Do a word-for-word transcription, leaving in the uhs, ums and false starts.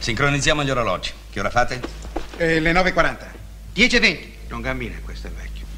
Sincronizziamo gli orologi. Che ora fate? Eh, le nove e quaranta. dieci e venti. Non cammina, questo è vecchio.